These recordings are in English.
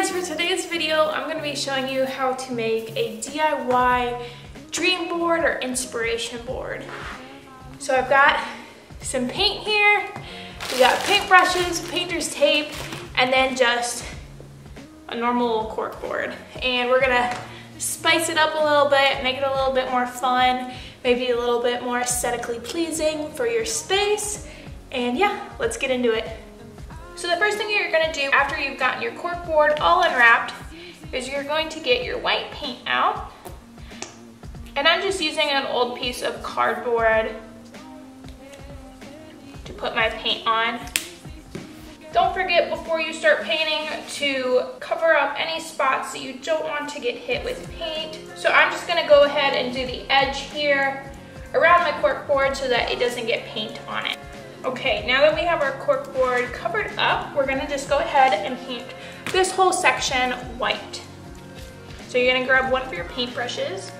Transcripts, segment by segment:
guys, for today's video, I'm going to be showing you how to make a DIY dream board or inspiration board. So I've got some paint here, we got paint brushes, painter's tape, and then just a normal cork board. And we're going to spice it up a little bit, make it a little bit more fun, maybe a little bit more aesthetically pleasing for your space. And yeah, let's get into it. So the first thing you're going to do after you've gotten your cork board all unwrapped is you're going to get your white paint out. And I'm just using an old piece of cardboard to put my paint on. Don't forget before you start painting to cover up any spots that you don't want to get hit with paint. So I'm just going to go ahead and do the edge here around my cork board so that it doesn't get paint on it. Okay, now that we have our cork board covered up, we're gonna just go ahead and paint this whole section white. So you're gonna grab one of your paint brushes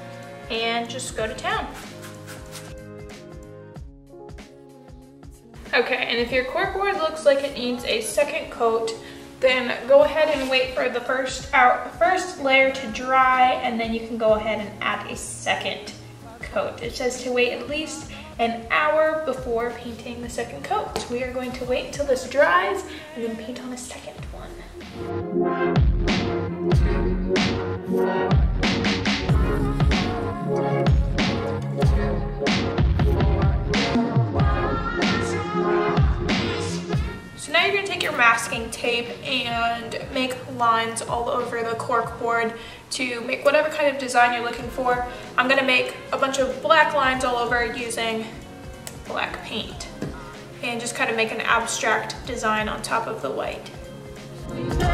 and just go to town. Okay, and if your cork board looks like it needs a second coat, then go ahead and wait for the first layer to dry, and then you can go ahead and add a second coat. It says to wait at least an hour before painting the second coat. So we are going to wait until this dries and then paint on a second one. So now you're going to take your masking tape and make lines all over the cork board to make whatever kind of design you're looking for. I'm going to make a bunch of black lines all over using black paint and just kind of make an abstract design on top of the white. Let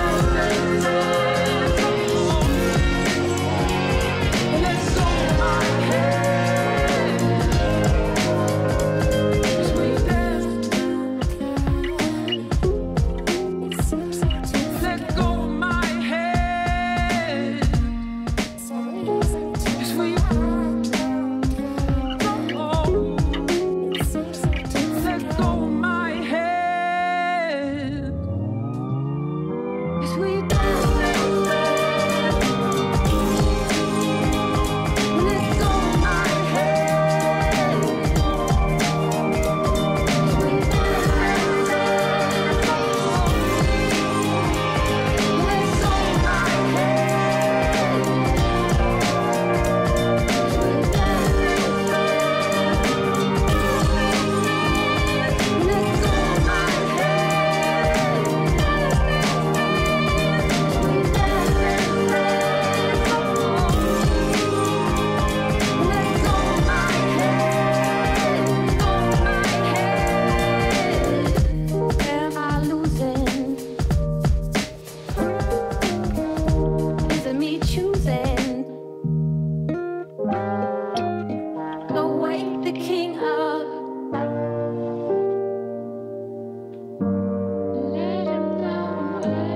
him know.